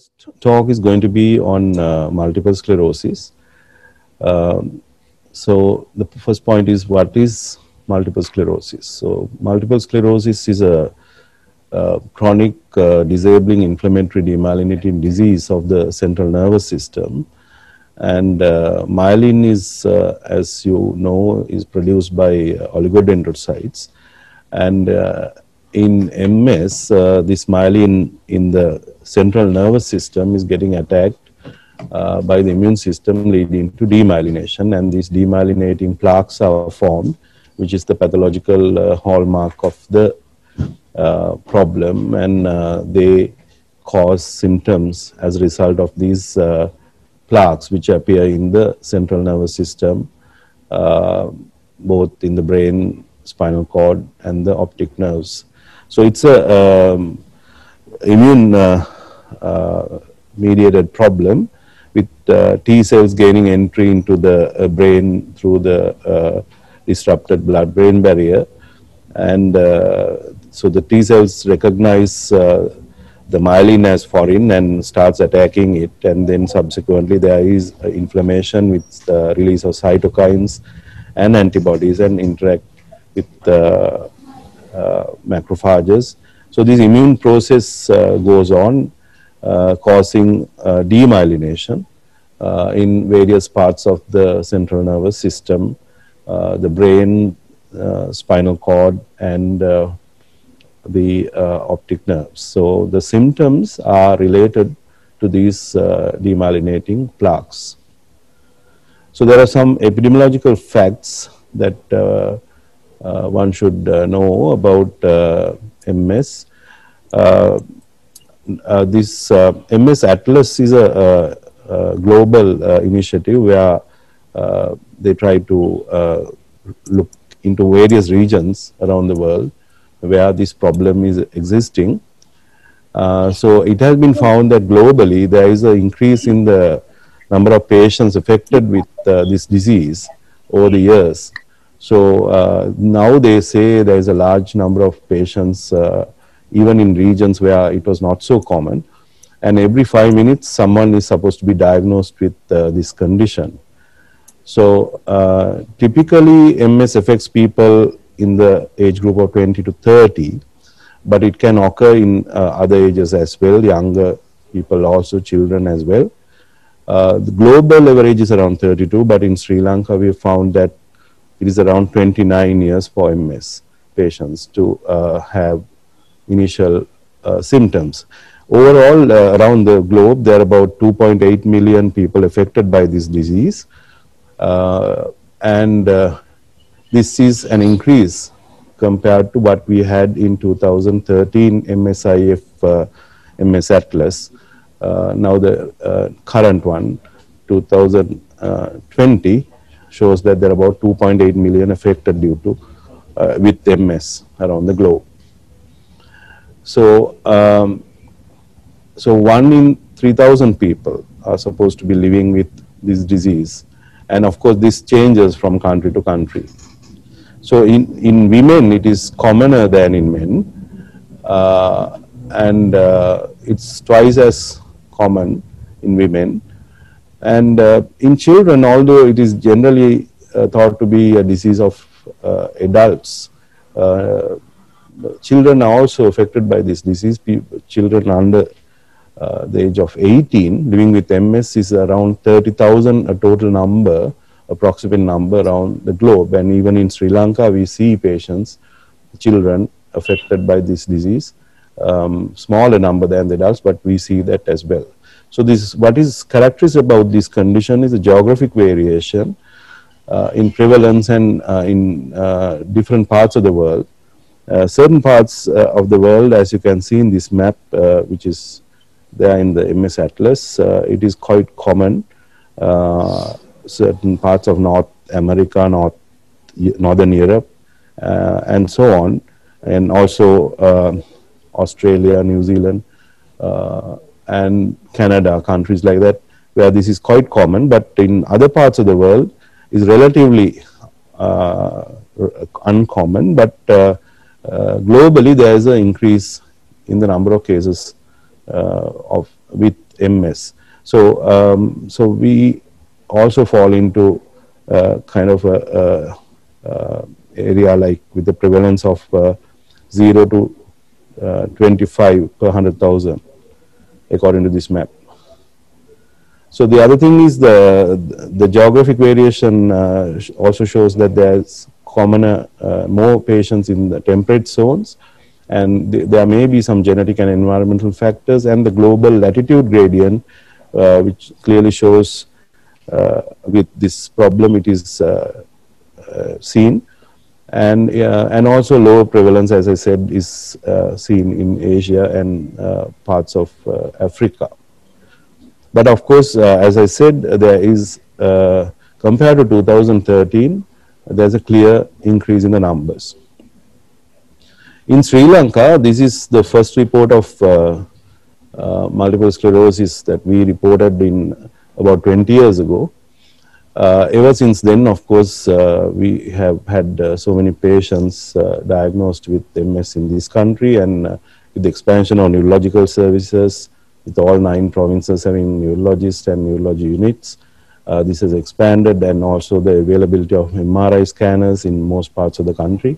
First talk is going to be on multiple sclerosis. So the first point is, what is multiple sclerosis? So multiple sclerosis is a chronic disabling inflammatory demyelinating disease of the central nervous system. And myelin is, as you know, is produced by oligodendrocytes. And in MS, this myelin in the central nervous system is getting attacked by the immune system, leading to demyelination, and these demyelinating plaques are formed, which is the pathological hallmark of the problem, and they cause symptoms as a result of these plaques which appear in the central nervous system, both in the brain, spinal cord, and the optic nerves. So it's a immune mediated problem, with T cells gaining entry into the brain through the disrupted blood brain barrier, and so the T cells recognize the myelin as foreign and starts attacking it, and then subsequently there is inflammation with the release of cytokines and antibodies, and interact with macrophages. So this immune process goes on, causing demyelination in various parts of the central nervous system, the brain, spinal cord, and the optic nerves. So the symptoms are related to these demyelinating plaques. So there are some epidemiological facts that one should know about MS. This MS atlas is a global initiative where they try to look into various regions around the world where this problem is existing. So it has been found that globally there is an increase in the number of patients affected with this disease over the years. So now they say there is a large number of patients even in regions where it was not so common, and every 5 minutes someone is supposed to be diagnosed with this condition. So typically MS affects people in the age group of 20 to 30, but it can occur in other ages as well, younger people also, children as well. The global average is around 32, but in Sri Lanka we have found that it is around 29 years for MS patients to have initial symptoms. Overall, around the globe, there are about 2.8 million people affected by this disease. And this is an increase compared to what we had in 2013 MSIF MS atlas. Now the current one, 2020, shows that there are about 2.8 million affected due to with MS around the globe. So, so 1 in 3,000 people are supposed to be living with this disease, and of course this changes from country to country. So in women it is commoner than in men, and it's twice as common in women. And in children, although it is generally thought to be a disease of adults, children are also affected by this disease. Children under the age of 18 living with MS is around 30,000, a total number, approximate number around the globe. And even in Sri Lanka, we see patients, children affected by this disease, smaller number than the adults, but we see that as well. So this, what is characteristic about this condition is the geographic variation in prevalence and in different parts of the world. Certain parts of the world, as you can see in this map, which is there in the MS atlas, it is quite common. Certain parts of North America, Northern Europe, and so on, and also Australia, New Zealand, and Canada, countries like that, where this is quite common, but in other parts of the world is relatively uncommon, but globally there is an increase in the number of cases with MS. So, so we also fall into kind of a area like with the prevalence of 0 to 25 per 100,000 according to this map. So the other thing is the geographic variation also shows that there's commoner, more patients in the temperate zones, and there may be some genetic and environmental factors, and the global latitude gradient which clearly shows with this problem it is seen, and also lower prevalence, as I said, is seen in Asia and parts of Africa. But of course, as I said, there is compared to 2013, there's a clear increase in the numbers. In Sri Lanka, this is the first report of multiple sclerosis that we reported in about 20 years ago. Ever since then, of course, we have had so many patients diagnosed with MS in this country, and with the expansion of neurological services, with all 9 provinces having neurologists and neurology units, this has expanded, and also the availability of MRI scanners in most parts of the country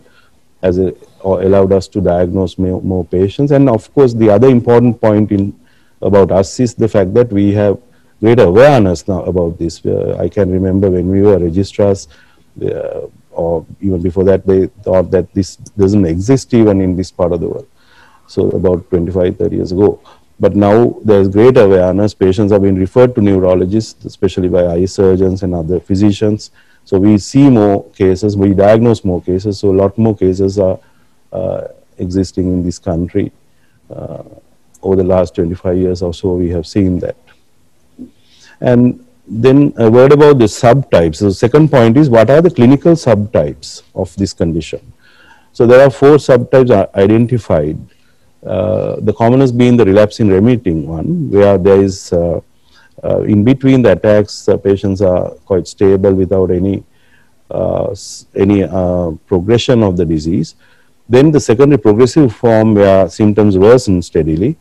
has allowed us to diagnose more patients. And of course, the other important point about us is the fact that we have great awareness now about this. I can remember when we were registrars, or even before that, they thought that this doesn't exist even in this part of the world. So about 25, 30 years ago. But now there is great awareness. Patients are being referred to neurologists, especially by eye surgeons and other physicians. So we see more cases, we diagnose more cases. So a lot more cases are existing in this country. Over the last 25 years or so, we have seen that. And then a word about the subtypes. So the second point is, what are the clinical subtypes of this condition? So there are 4 subtypes identified. The commonest being the relapsing remitting one, where there is in between the attacks, patients are quite stable without any progression of the disease. Then the secondary progressive form, where symptoms worsen steadily.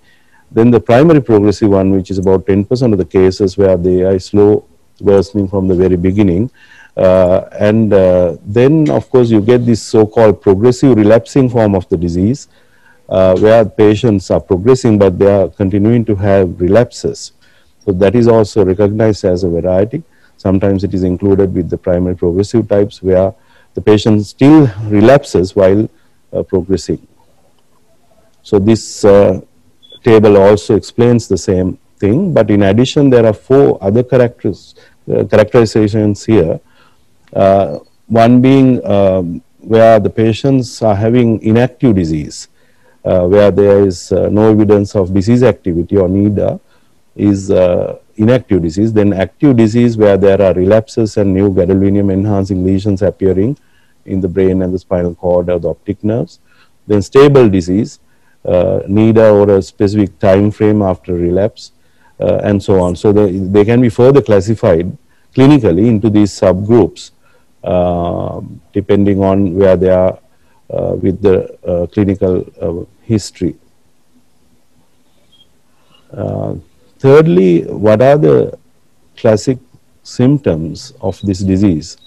Then the primary progressive one, which is about 10% of the cases, where they are slow worsening from the very beginning. Then of course you get this so-called progressive relapsing form of the disease, where patients are progressing but they are continuing to have relapses. So that is also recognized as a variety. Sometimes it is included with the primary progressive types, where the patient still relapses while progressing. So this table also explains the same thing, but in addition there are 4 other characterizations here. One being where the patients are having inactive disease. Where there is no evidence of disease activity or NEDA is inactive disease. Then active disease, where there are relapses and new gadolinium enhancing lesions appearing in the brain and the spinal cord or the optic nerves. Then stable disease, NEDA or a specific time frame after relapse, and so on. So they can be further classified clinically into these subgroups, depending on where they are with the clinical history. Thirdly, what are the classic symptoms of this disease?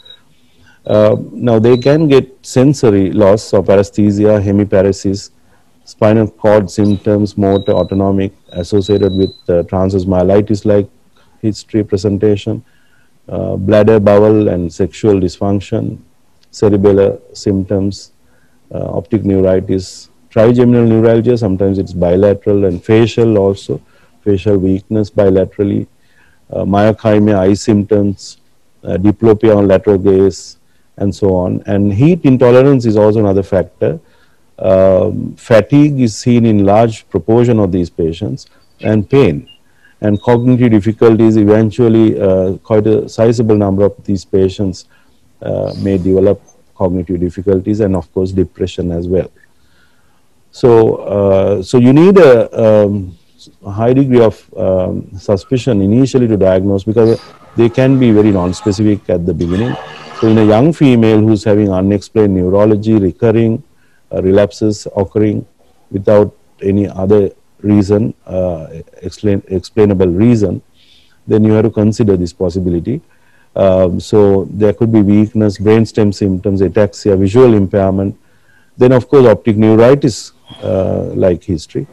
Now they can get sensory loss or paresthesia, hemiparesis, spinal cord symptoms, motor, autonomic, associated with transverse myelitis-like history presentation, bladder, bowel and sexual dysfunction, cerebellar symptoms, optic neuritis, trigeminal neuralgia, sometimes it's bilateral, and facial also, facial weakness bilaterally, myokymia, eye symptoms, diplopia on lateral gaze, and so on. And heat intolerance is also another factor. Fatigue is seen in large proportion of these patients, and pain. And cognitive difficulties, eventually quite a sizable number of these patients may develop cognitive difficulties, and of course depression as well. So, so you need a high degree of suspicion initially to diagnose, because they can be very non-specific at the beginning. So in a young female who's having unexplained neurology, recurring relapses occurring without any other reason, explainable reason, then you have to consider this possibility. So there could be weakness, brainstem symptoms, ataxia, visual impairment, then of course optic neuritis like history,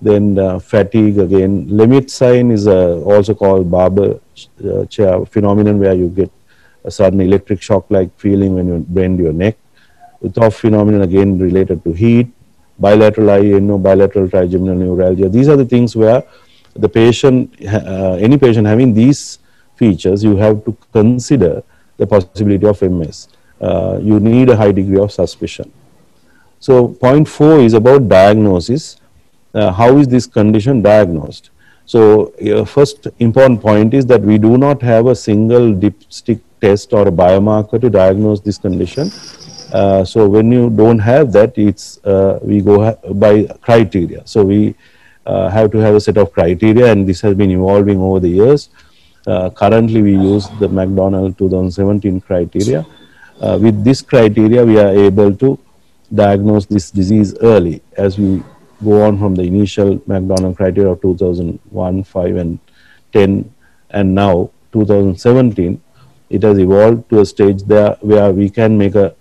then fatigue again. Lhermitte's sign is also called barber chair phenomenon, where you get a sudden electric shock like feeling when you bend your neck. The top phenomenon again related to heat, bilateral INO, bilateral trigeminal neuralgia. These are the things where the patient, any patient having these features, you have to consider the possibility of MS. You need a high degree of suspicion. So point 4 is about diagnosis. How is this condition diagnosed? So first important point is that we do not have a single dipstick test or a biomarker to diagnose this condition. So when you don't have that, it's we go by criteria. So we have to have a set of criteria, and this has been evolving over the years. Currently we use the McDonald 2017 criteria. With this criteria we are able to diagnose this disease early as we go on from the initial McDonald criteria of 2001, 5 and 10, and now 2017 it has evolved to a stage there where we can make a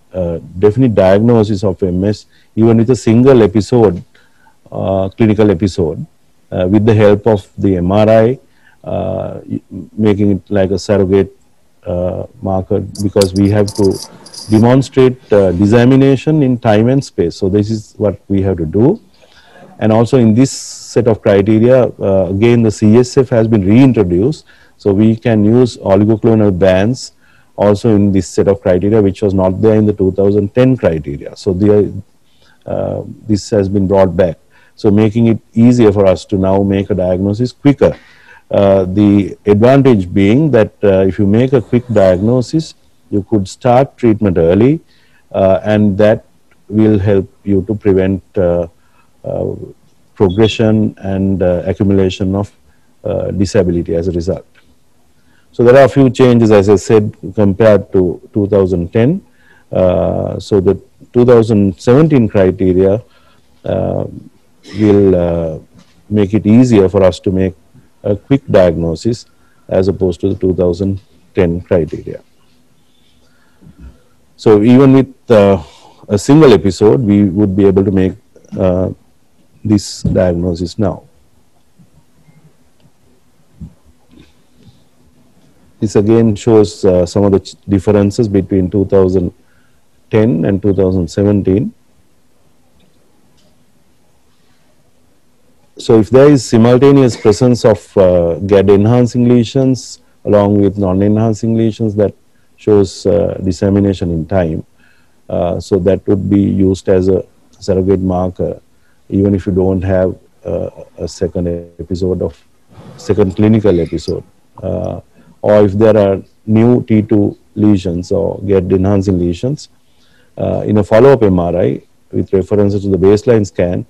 definite diagnosis of MS even with a single episode, clinical episode, with the help of the MRI, making it like a surrogate marker, because we have to demonstrate dissemination in time and space. So this is what we have to do. And also in this set of criteria, again the CSF has been reintroduced, so we can use oligoclonal bands also in this set of criteria, which was not there in the 2010 criteria. So this has been brought back, so making it easier for us to now make a diagnosis quicker. The advantage being that if you make a quick diagnosis, you could start treatment early, and that will help you to prevent progression and accumulation of disability as a result. So there are a few changes, as I said, compared to 2010. So the 2017 criteria will make it easier for us to make a quick diagnosis as opposed to the 2010 criteria. So even with a single episode, we would be able to make this diagnosis now. This again shows some of the differences between 2010 and 2017. So if there is simultaneous presence of GAD enhancing lesions along with non-enhancing lesions, that shows dissemination in time. So that would be used as a surrogate marker even if you don't have a second clinical episode. Or if there are new T2 lesions or GAD enhancing lesions, in a follow-up MRI with references to the baseline scan,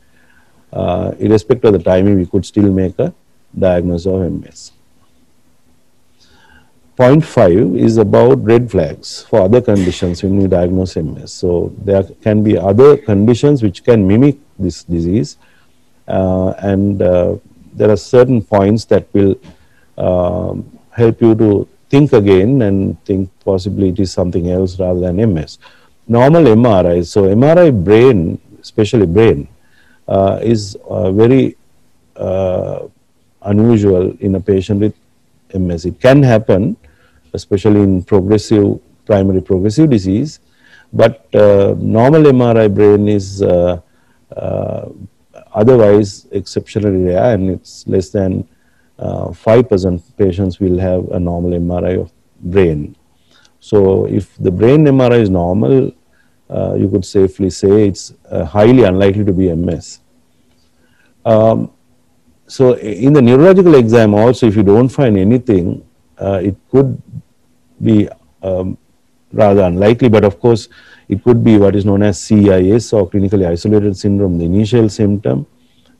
irrespective of the timing, we could still make a diagnosis of MS. Point 5 is about red flags for other conditions when we diagnose MS. So there can be other conditions which can mimic this disease, and there are certain points that will help you to think again and think possibly it is something else rather than MS. Normal MRI, so MRI brain, especially brain, is very unusual in a patient with MS. It can happen, especially in progressive, primary progressive disease, but normal MRI brain is otherwise exceptionally rare, and it's less than 5% patients will have a normal MRI of brain. So if the brain MRI is normal, you could safely say it's highly unlikely to be MS. So in the neurological exam also, if you don't find anything, it could be rather unlikely, but of course it could be what is known as CIS or clinically isolated syndrome, the initial symptom,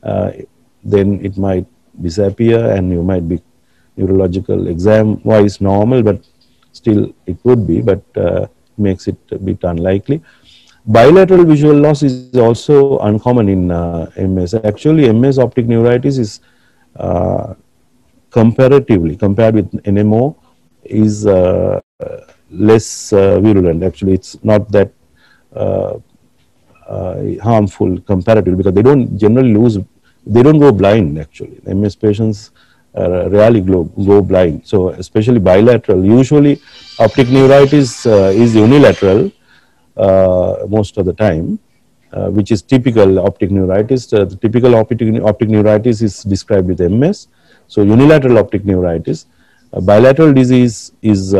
then it might disappear and you might be neurological exam wise normal, but still it could be, but makes it a bit unlikely. Bilateral visual loss is also uncommon in MS. Actually, MS optic neuritis is compared with NMO is less virulent. Actually, it's not that harmful comparatively, because they don't generally go blind. Actually, MS patients rarely go blind. So, especially bilateral. Usually, optic neuritis is unilateral most of the time, which is typical optic neuritis. The typical optic neuritis is described with MS. So, unilateral optic neuritis. Bilateral disease is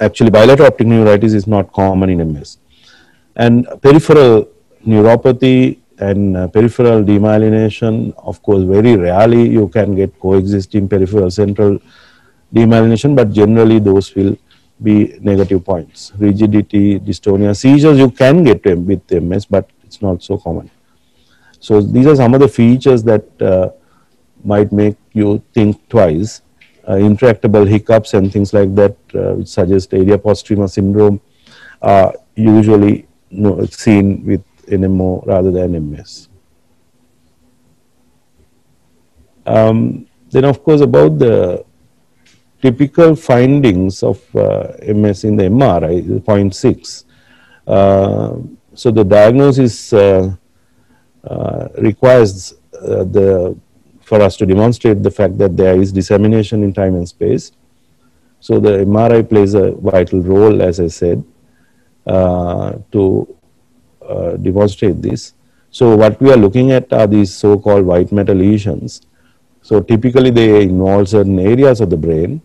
actually bilateral optic neuritis is not common in MS. And peripheral neuropathy and peripheral demyelination, of course, very rarely you can get coexisting peripheral central demyelination, but generally those will be negative points. Rigidity, dystonia, seizures you can get with MS, but it's not so common. So these are some of the features that might make you think twice. Intractable hiccups and things like that, which suggest area-post-trema syndrome, are usually seen with NMO rather than MS. Then, of course, about the typical findings of MS in the MRI, 0.6. So the diagnosis requires for us to demonstrate the fact that there is dissemination in time and space. So the MRI plays a vital role, as I said, to demonstrate this. So what we are looking at are these so-called white matter lesions. So typically they involve certain areas of the brain,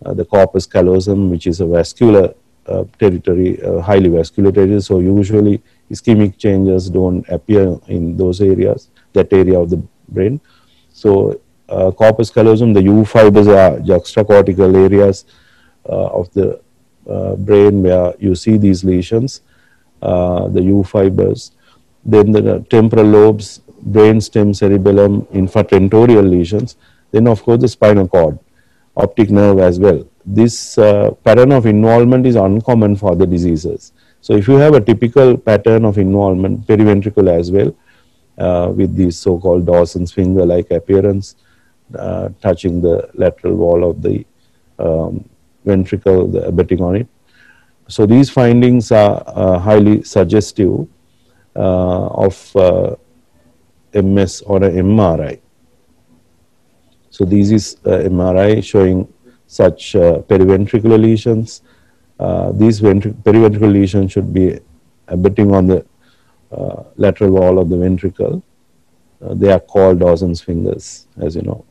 the corpus callosum, which is a vascular territory, highly vascular territory. So usually ischemic changes don't appear in those areas, that area of the brain. So corpus callosum, the U fibers are juxtacortical areas of the brain where you see these lesions, the U fibers. Then the temporal lobes, brainstem, cerebellum, infratentorial lesions. Then of course the spinal cord, optic nerve as well. This pattern of involvement is uncommon for the diseases. So if you have a typical pattern of involvement, periventricular as well, with these so-called Dawson's finger-like appearance, touching the lateral wall of the ventricle, abutting on it. So these findings are highly suggestive of MS on an MRI. So this is MRI showing such periventricular lesions. These periventricular lesions should be abutting on the lateral wall of the ventricle. They are called Dawson's fingers, as you know.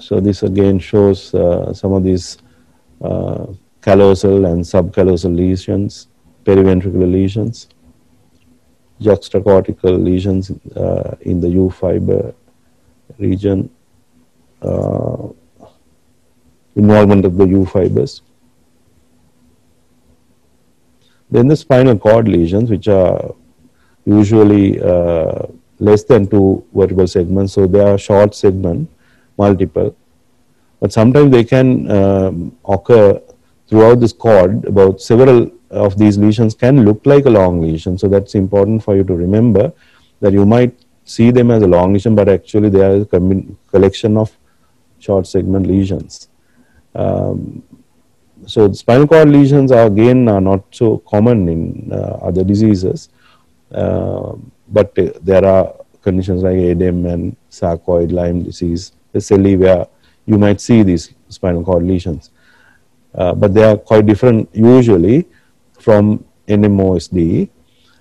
So this again shows some of these callosal and subcallosal lesions, periventricular lesions, juxtacortical lesions in the U fiber region, involvement of the U fibers. Then the spinal cord lesions, which are usually less than 2 vertebral segments, so they are short segment, multiple, but sometimes they can occur throughout this cord. About several of these lesions can look like a long lesion, so that's important for you to remember that you might see them as a long lesion, but actually they are a collection of short segment lesions. So spinal cord lesions are again not so common in other diseases, but there are conditions like ADEM and sarcoid, Lyme disease, the SLE, where you might see these spinal cord lesions. But they are quite different usually from NMOSD.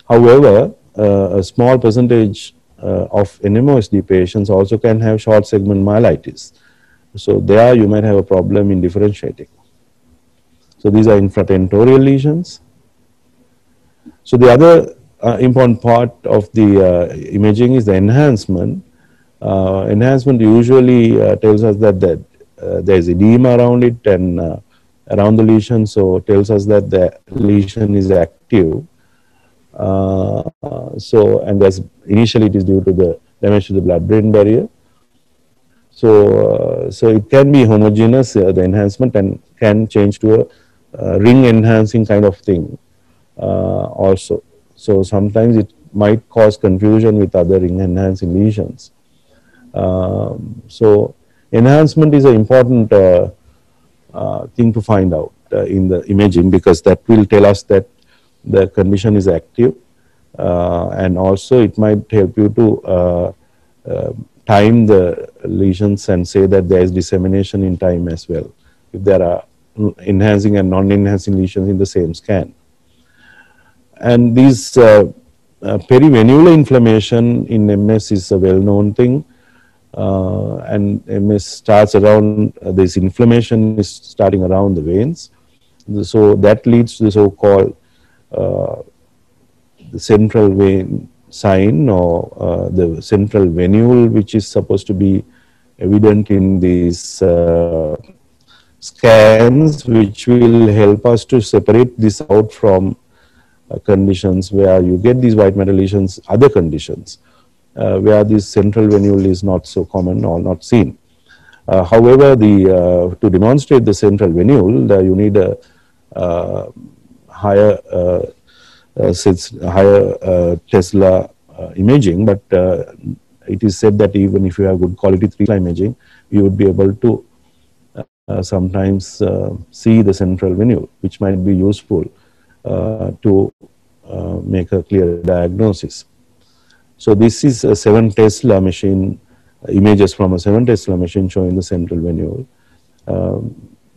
However, a small percentage of NMOSD patients also can have short segment myelitis. So there you might have a problem in differentiating. So these are infratentorial lesions. So the other important part of the imaging is the enhancement. Enhancement usually tells us that, there is edema around it and around the lesion, so tells us that the lesion is active. And initially it is due to the damage to the blood brain barrier. So it can be homogeneous, the enhancement, and can change to a ring enhancing kind of thing also. So sometimes it might cause confusion with other ring enhancing lesions. So enhancement is an important thing to find out in the imaging, because that will tell us that the condition is active, and also it might help you to time the lesions and say that there is dissemination in time as well, if there are enhancing and non-enhancing lesions in the same scan. And these perivenular inflammation in MS is a well-known thing, and MS starts around, this inflammation is starting around the veins. So that leads to the so-called the central vein sign, or the central venule, which is supposed to be evident in these scans, which will help us to separate this out from conditions where you get these white matter lesions, other conditions where this central venule is not so common or not seen. However, to demonstrate the central venule, you need a higher Tesla imaging, but it is said that even if you have good quality Tesla imaging, you would be able to sometimes see the central venule, which might be useful to make a clear diagnosis. So this is a 7 Tesla machine, images from a 7 Tesla machine showing the central venule.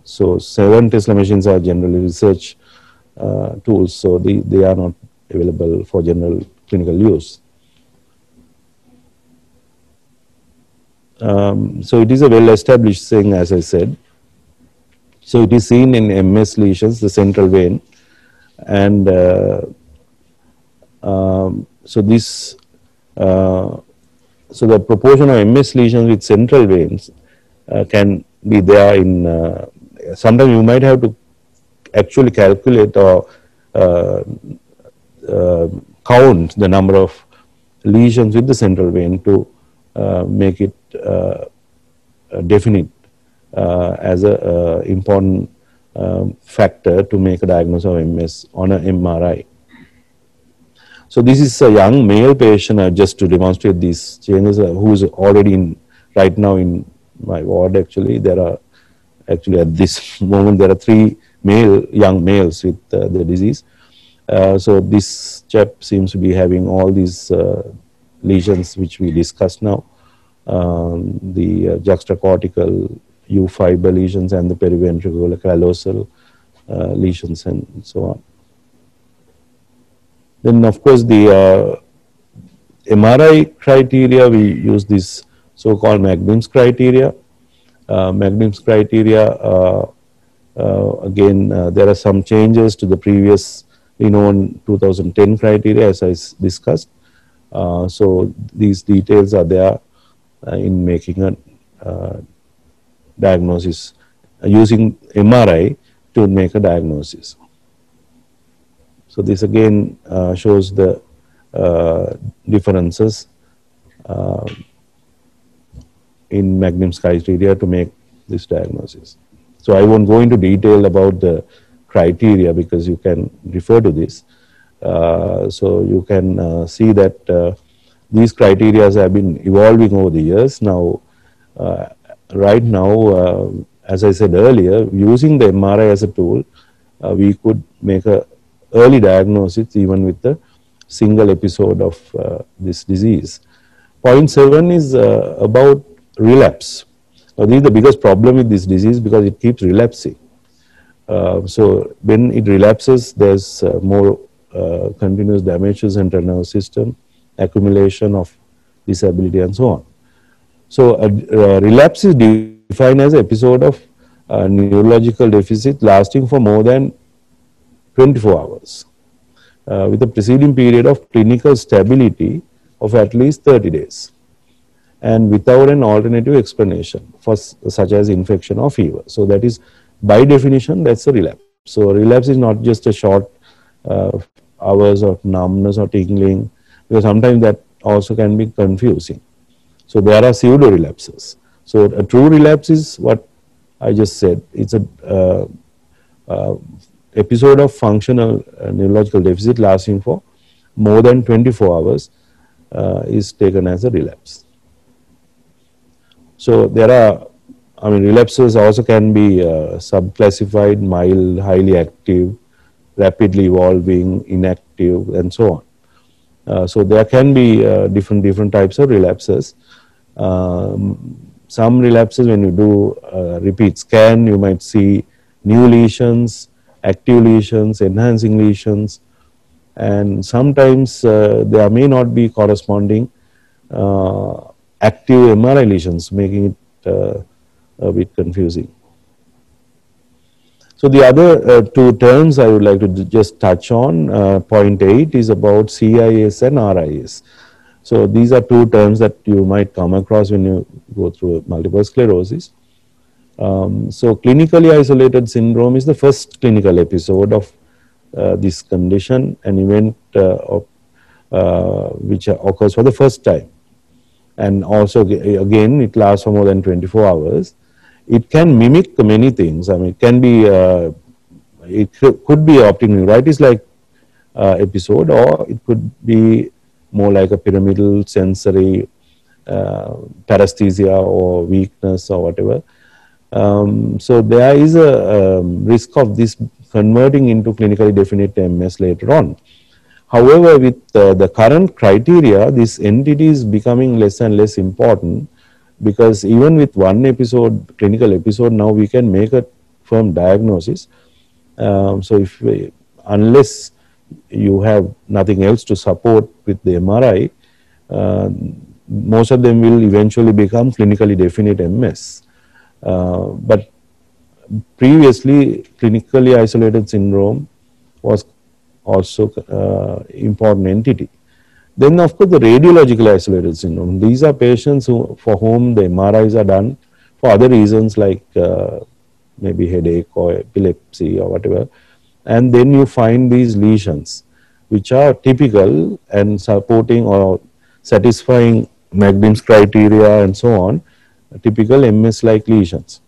So 7 Tesla machines are generally research tools, so they are not available for general clinical use. So it is a well-established thing, as I said. So it is seen in MS lesions, the central vein, and so this, so the proportion of MS lesions with central veins can be there in, sometimes you might have to actually calculate or count the number of lesions with the central vein to make it definite as an important factor to make a diagnosis of MS on an MRI. So this is a young male patient, just to demonstrate these changes, who is already in, right now in my ward. Actually, there are, actually at this moment there are 3 young males with the disease. So this chap seems to be having all these lesions which we discussed now, the juxtacortical U fiber lesions and the periventricular callosal lesions and so on. Then of course the MRI criteria, we use this so-called MAGNIMS criteria. MAGNIMS criteria, again, there are some changes to the previous, you know, 2010 criteria, as I discussed. So these details are there in making a diagnosis, using MRI to make a diagnosis. So this again shows the differences in MAGNIMS criteria to make this diagnosis. So I won't go into detail about the criteria, because you can refer to this. So you can see that these criteria have been evolving over the years. Now, right now, as I said earlier, using the MRI as a tool, we could make an early diagnosis even with a single episode of this disease. Point 7 is about relapse. Now, this is the biggest problem with this disease, because it keeps relapsing. So when it relapses, there's more continuous damage to central nervous system, accumulation of disability and so on. So relapse is defined as an episode of neurological deficit lasting for more than 24 hours with a preceding period of clinical stability of at least 30 days. And without an alternative explanation, for such as infection or fever. So that is, by definition, that's a relapse. So relapse is not just a short hours of numbness or tingling, because sometimes that also can be confusing. So there are pseudo relapses. So a true relapse is what I just said. It's a episode of functional neurological deficit lasting for more than 24 hours is taken as a relapse. So there are, I mean, relapses also can be subclassified: mild, highly active, rapidly evolving, inactive, and so on. So there can be different types of relapses. Some relapses, when you do repeat scan, you might see new lesions, active lesions, enhancing lesions, and sometimes there may not be corresponding active MRI lesions, making it a bit confusing. So the other two terms I would like to just touch on. Point 8 is about CIS and RIS. So these are two terms that you might come across when you go through multiple sclerosis. So clinically isolated syndrome is the first clinical episode of this condition, an event which occurs for the first time. And also again, it lasts for more than 24 hours. It can mimic many things. I mean, it can be, it could be optic neuritis like episode, or it could be more like a pyramidal sensory paresthesia or weakness or whatever. So there is a risk of this converting into clinically definite MS later on. However, with the current criteria, this entity is becoming less and less important, because even with one episode, clinical episode, now we can make a firm diagnosis. So if we, unless you have nothing else to support with the MRI, most of them will eventually become clinically definite MS. But previously, clinically isolated syndrome was also important entity. Then of course the radiological isolated syndrome. These are patients who, for whom the MRIs are done for other reasons like maybe headache or epilepsy or whatever. And then you find these lesions which are typical and supporting or satisfying MAGNIMS criteria and so on, typical MS-like lesions.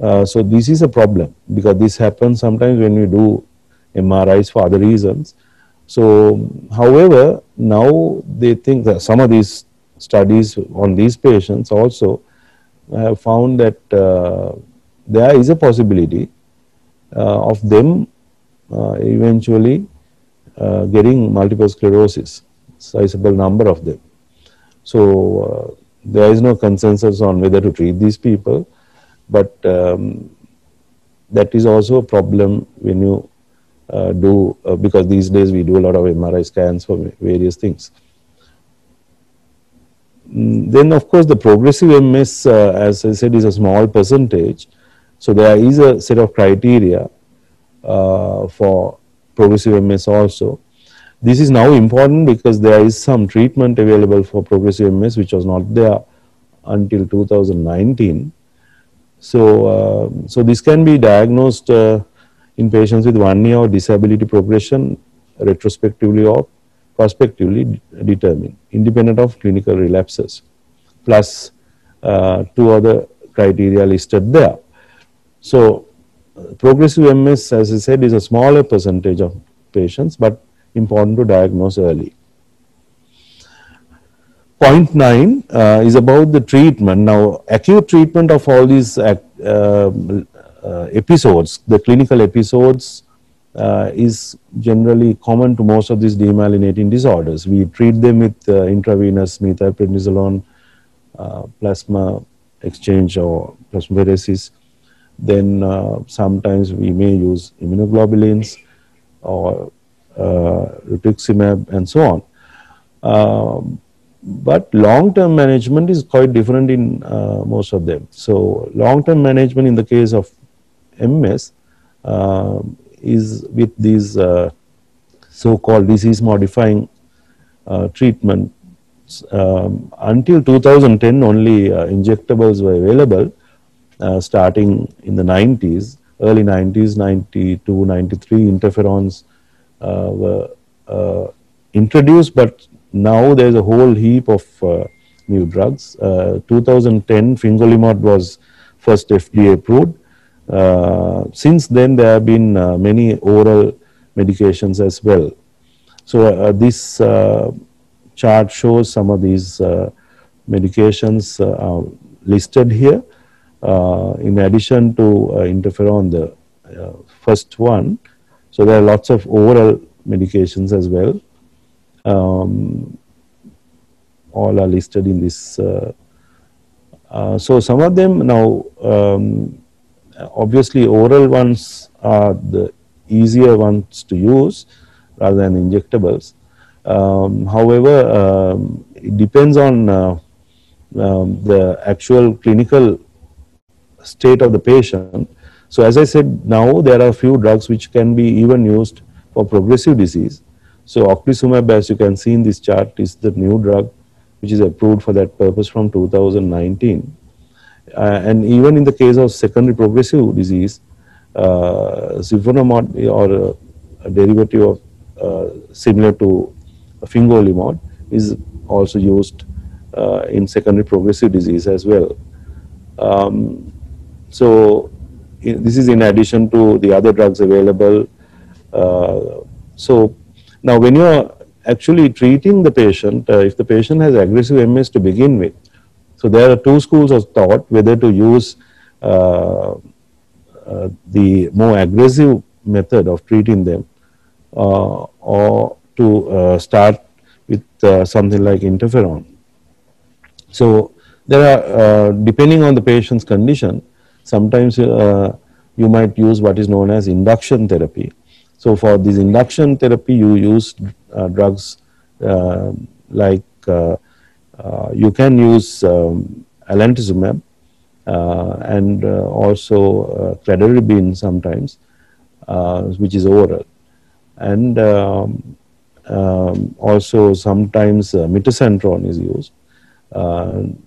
So this is a problem, because this happens sometimes when you do MRIs for other reasons. So however, now they think that some of these studies on these patients also have found that there is a possibility of them eventually getting multiple sclerosis, sizable number of them. So there is no consensus on whether to treat these people, but that is also a problem when you because these days we do a lot of MRI scans for various things. Then of course the progressive MS, as I said, is a small percentage. So there is a set of criteria for progressive MS also. This is now important because there is some treatment available for progressive MS which was not there until 2019. So, this can be diagnosed in patients with 1 year of disability progression, retrospectively or prospectively determined, independent of clinical relapses, plus two other criteria listed there. So progressive MS, as I said, is a smaller percentage of patients, but important to diagnose early. Point 9 is about the treatment. Now, acute treatment of all these episodes, the clinical episodes, is generally common to most of these demyelinating disorders. We treat them with intravenous methylprednisolone, plasma exchange or plasmapheresis. Then sometimes we may use immunoglobulins or rituximab and so on. But long-term management is quite different in most of them. So long-term management in the case of MS is with these so-called disease-modifying treatments. Until 2010 only injectables were available, starting in the 90s, early 90s, 92, 93, interferons were introduced, but now there is a whole heap of new drugs. 2010, fingolimod was first FDA approved. Since then, there have been many oral medications as well. So this chart shows some of these medications are listed here. In addition to interferon, the first one, so there are lots of oral medications as well. All are listed in this. So some of them now, obviously oral ones are the easier ones to use rather than injectables. However, it depends on the actual clinical state of the patient. So as I said, now there are a few drugs which can be even used for progressive disease. So ocrelizumab, as you can see in this chart, is the new drug which is approved for that purpose from 2019. And even in the case of secondary progressive disease, silvenamod, or a derivative of similar to fingolimod, is also used in secondary progressive disease as well. So this is in addition to the other drugs available. So now when you are actually treating the patient, if the patient has aggressive MS to begin with, so there are two schools of thought whether to use the more aggressive method of treating them or to start with something like interferon. So there are, depending on the patient's condition, sometimes you might use what is known as induction therapy. So for this induction therapy, you use drugs like you can use alentuzumab and also cladribine sometimes, which is oral, and also sometimes mitocentron is used.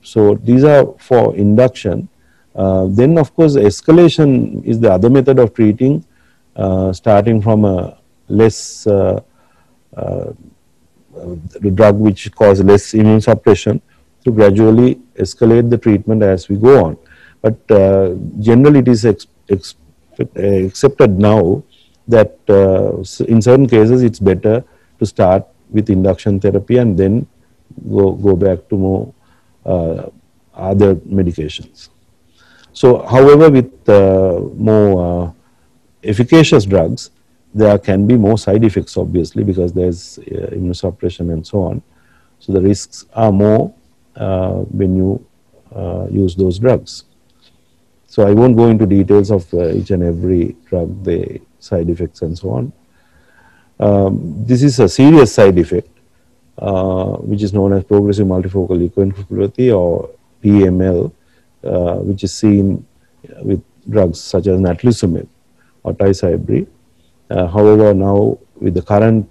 So these are for induction. Then of course escalation is the other method of treating, starting from a less drug which causes less immune suppression to gradually escalate the treatment as we go on. But generally it is accepted now that in certain cases it's better to start with induction therapy and then go back to more other medications. So however, with more efficacious drugs, there can be more side effects, obviously, because there's immunosuppression and so on. So the risks are more when you use those drugs. So I won't go into details of each and every drug, the side effects and so on. This is a serious side effect, which is known as progressive multifocal leukoencephalopathy, or PML, which is seen with drugs such as natalizumab or tizibri. However, now with the current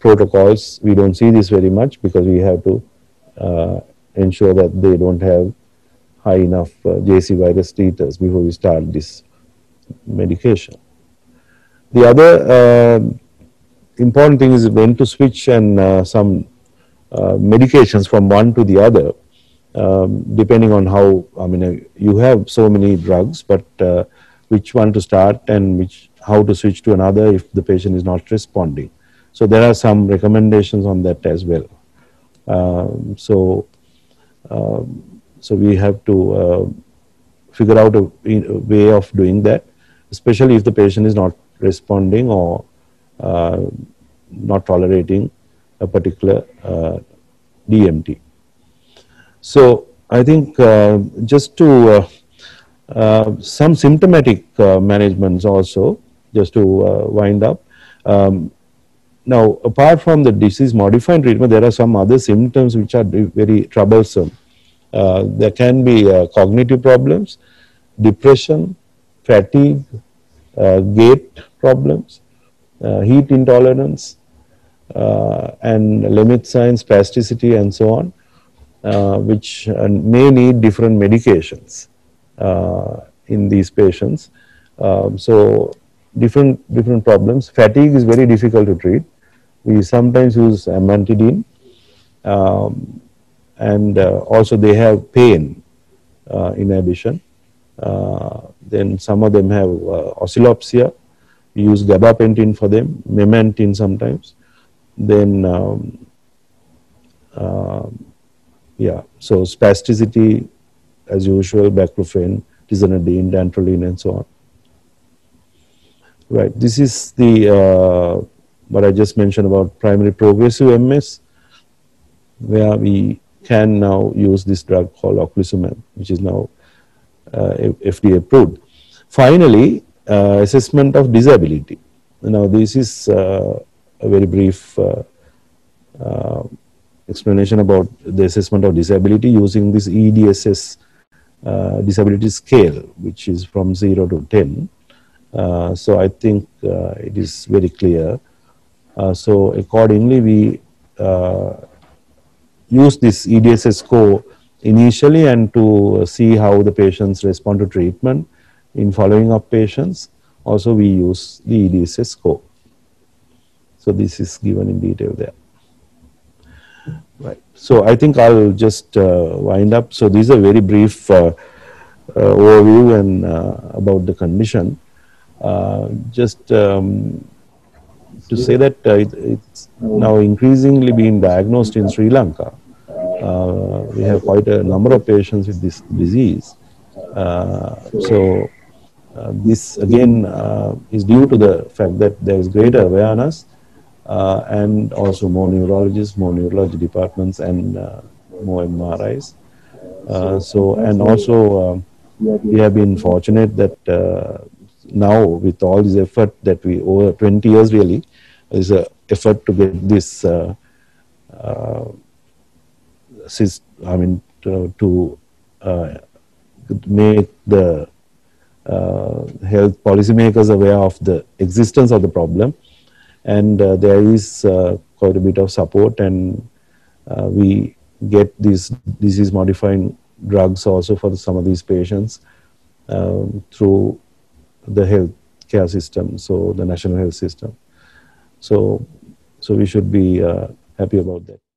protocols, we don't see this very much because we have to ensure that they don't have high enough JC virus titers before we start this medication. The other important thing is when to switch and some medications from one to the other, depending on how, I mean, you have so many drugs, but which one to start and which, how to switch to another if the patient is not responding. So there are some recommendations on that as well. So we have to figure out a way of doing that, especially if the patient is not responding or not tolerating a particular DMT. So I think just to some symptomatic managements also, just to wind up. Now, apart from the disease-modifying treatment, there are some other symptoms which are very troublesome. There can be cognitive problems, depression, fatigue, gait problems, heat intolerance, and Lhermitte's sign, spasticity, and so on, which may need different medications in these patients. So different problems. Fatigue is very difficult to treat. We sometimes use amantadine and also they have pain in addition. Then some of them have oscillopsia. You use gabapentin for them, memantine sometimes. Then yeah, so spasticity as usual, baclofen, tizanidine, dantrolene, and so on. Right, this is the what I just mentioned about primary progressive MS, where we can now use this drug called ocrelizumab, which is now FDA approved. Finally, assessment of disability. Now, this is a very brief explanation about the assessment of disability using this EDSS disability scale, which is from 0 to 10. So I think it is very clear. So accordingly, we use this EDSS score initially and to see how the patients respond to treatment. In following up patients, also we use the EDSS score. So this is given in detail there. Right. So I think I'll just wind up. So these are very brief overview and about the condition. Just to say that it's now increasingly being diagnosed in Sri Lanka. We have quite a number of patients with this disease. So this again is due to the fact that there is greater awareness and also more neurologists, more neurology departments, and more MRIs. So, and also we have been fortunate that now with all this effort that we, over 20 years really, is an effort to get this to make the health policymakers aware of the existence of the problem, and there is quite a bit of support, and we get these disease modifying drugs also for some of these patients through the health care system, so the national health system. So we should be happy about that.